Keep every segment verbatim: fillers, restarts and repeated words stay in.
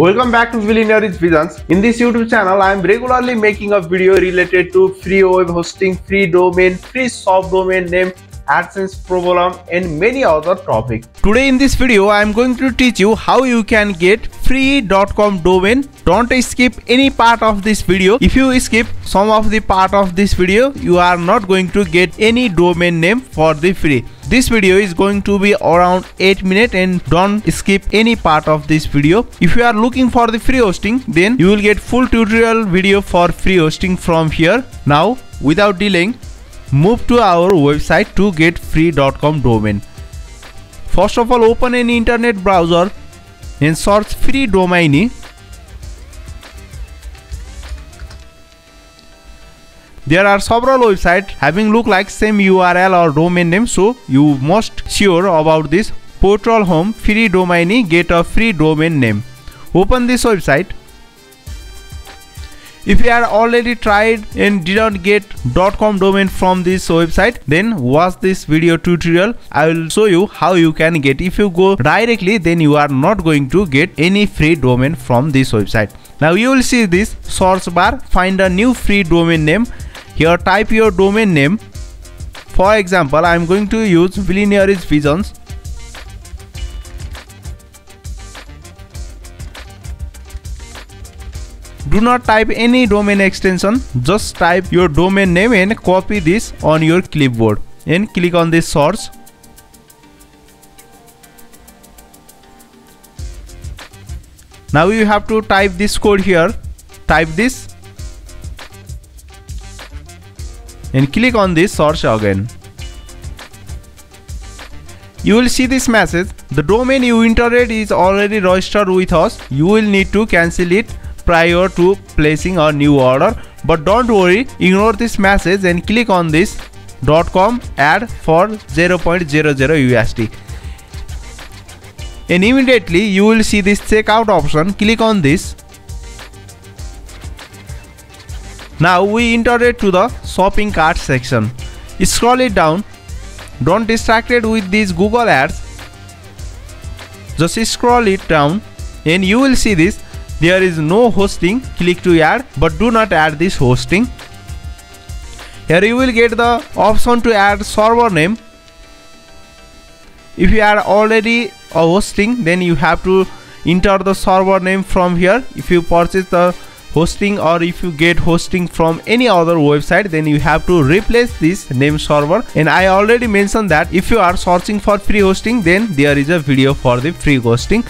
Welcome back to Billionaires Visions. In this YouTube channel, I am regularly making a video related to free web hosting, free domain, free soft domain name, AdSense problem, and many other topics. Today in this video, I am going to teach you how you can get free dot com domain. Don't skip any part of this video. If you skip some of the part of this video, you are not going to get any domain name for the free. This video is going to be around eight minutes and don't skip any part of this video. If you are looking for the free hosting, then you will get full tutorial video for free hosting from here. Now, without delaying, move to our website to get free dot com domain. First of all, open an internet browser and search free domain. There are several websites having look like same U R L or domain name, so you must sure about this. Portal home free domain, get a free domain name. Open this website. If you are already tried and did not get .com domain from this website, then watch this video tutorial. I will show you how you can get. If you go directly, then you are not going to get any free domain from this website. Now you will see this search bar, find a new free domain name. Here type your domain name. For example, I am going to use Billionaires Visions. Do not type any domain extension, just type your domain name and copy this on your clipboard and click on this source. Now you have to type this code here, type this and click on this source again. You will see this message, the domain you entered is already registered with us, you will need to cancel it prior to placing a new order, but don't worry, ignore this message and click on this .com ad for zero point zero zero U S D. And immediately you will see this checkout option, click on this. Now we enter it to the shopping cart section. Scroll it down, don't distract it with these Google ads. Just scroll it down and you will see this. There is no hosting, click to add, but do not add this hosting. Here you will get the option to add server name. If you are already a hosting, then you have to enter the server name from here. If you purchase the hosting or if you get hosting from any other website, then you have to replace this name server. And I already mentioned that if you are searching for free hosting, then there is a video for the free hosting.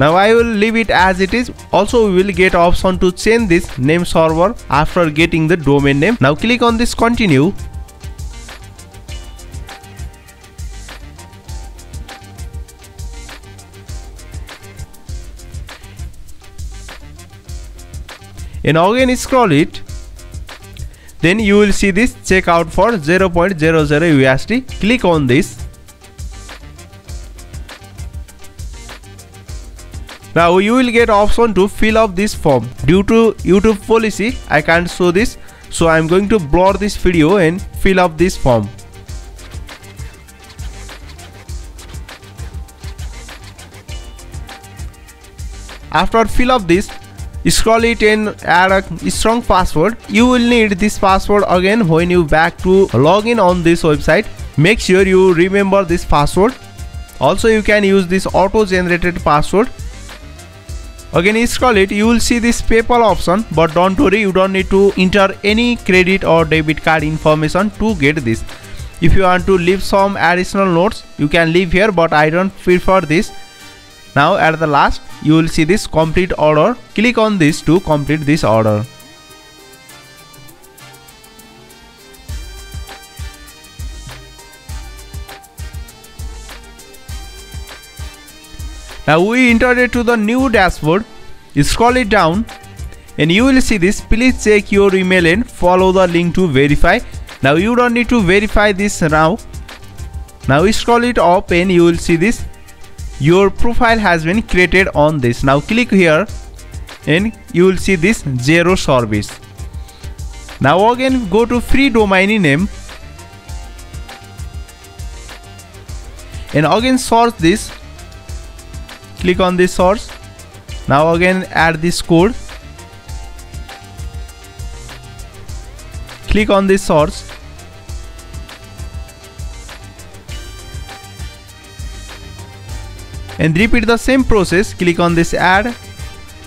Now I will leave it as it is. Also we will get option to change this name server after getting the domain name. Now click on this continue. And again scroll it. Then you will see this checkout for zero point zero zero U S D. Click on this. Now you will get option to fill up this form. Due to YouTube policy, I can't show this, so I am going to blur this video and fill up this form. After fill up this, scroll it and add a strong password. You will need this password again when you back to login on this website. Make sure you remember this password. Also you can use this auto-generated password. Again scroll it, you will see this PayPal option, but don't worry, you don't need to enter any credit or debit card information to get this. If you want to leave some additional notes, you can leave here, but I don't prefer this. Now at the last, you will see this complete order. Click on this to complete this order. Now we entered it to the new dashboard, scroll it down and you will see this, please check your email and follow the link to verify. Now you don't need to verify this now. Now scroll it up and you will see this, your profile has been created on this. Now click here and you will see this zero service. Now again go to free domain name and again search this. Click on this source. Now again add this code. Click on this source. And repeat the same process. Click on this add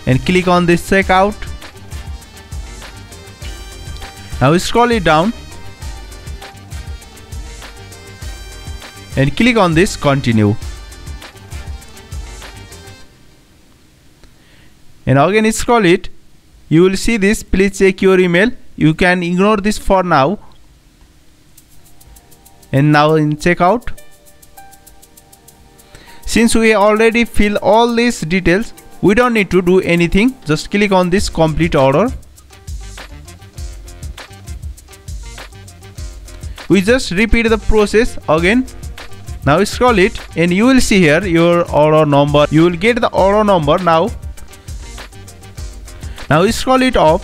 and click on this checkout. Now scroll it down and click on this continue. And again scroll it. You will see this. Please check your email. You can ignore this for now. And now in checkout. Since we already fill all these details, we don't need to do anything. Just click on this complete order. We just repeat the process again. Now scroll it and you will see here your order number. You will get the order number now. Now scroll it up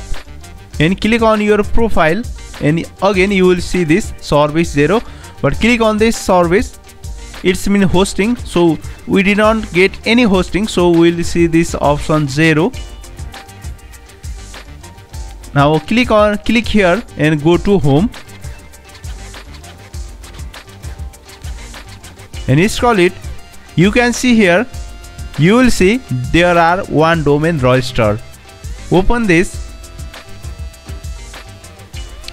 and click on your profile and again you will see this service zero. But click on this service. It's mean hosting, so we did not get any hosting, so we'll see this option zero. Now click on click here and go to home and scroll it. You can see here, you will see there are one domain registered. Open this,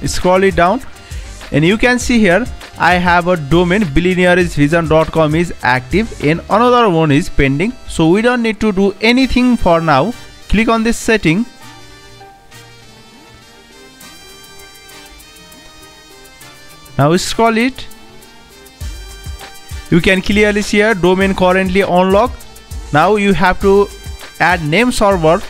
scroll it down and you can see here I have a domain Billionaires Vision dot com is active and another one is pending, so we don't need to do anything for now. Click on this setting now, scroll it. You can clearly see here domain currently unlocked. Now you have to add name server.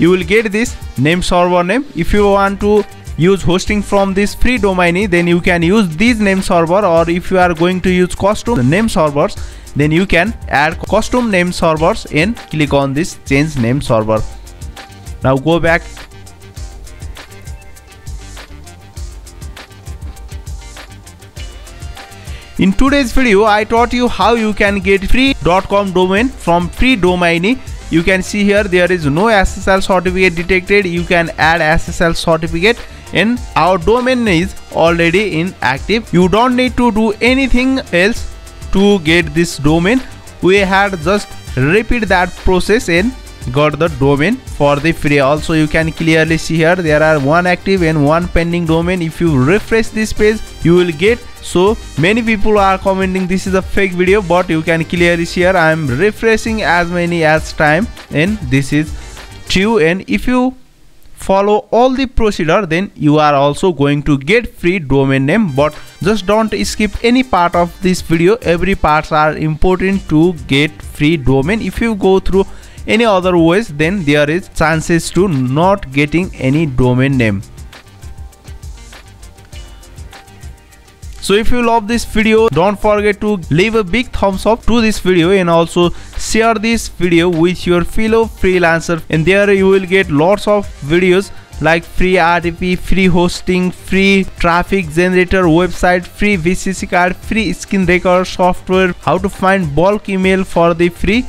You will get this name server name. If you want to use hosting from this free domain, then you can use this name server, or if you are going to use custom name servers, then you can add custom name servers and click on this change name server. Now go back . In today's video I taught you how you can get free .com domain from free domain. You can see here there is no S S L certificate detected. You can add S S L certificate and our domain is already inactive. You don't need to do anything else to get this domain. We had just repeat that process and got the domain for the free. Also you can clearly see here there are one active and one pending domain. If you refresh this page you will get, so many people are commenting this is a fake video, but you can clearly see here I am refreshing as many as time and this is true. And if you follow all the procedure then you are also going to get free domain name. But just don't skip any part of this video. Every parts are important to get free domain. If you go through any other ways then there is chances to not getting any domain name. So if you love this video, don't forget to leave a big thumbs up to this video and also share this video with your fellow freelancer, and there you will get lots of videos like free R T P, free hosting, free traffic generator website, free V C C card, free skin record software, how to find bulk email for the free,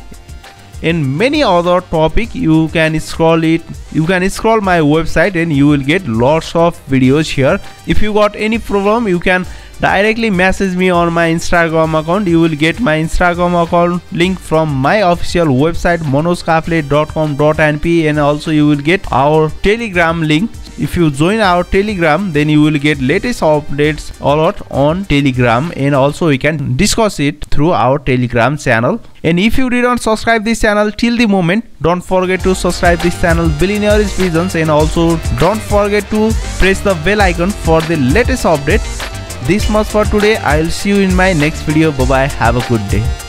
and many other topic. You can scroll it. You can scroll my website and you will get lots of videos here. If you got any problem you can directly message me on my Instagram account. You will get my Instagram account link from my official website manozkafle dot com dot n p, and also you will get our Telegram link. If you join our Telegram then you will get latest updates a lot on Telegram, and also we can discuss it through our Telegram channel. And if you didn't subscribe this channel till the moment, don't forget to subscribe this channel Billionaires Visions, and also don't forget to press the bell icon for the latest updates. This much for today. I'll see you in my next video. Bye bye. Have a good day.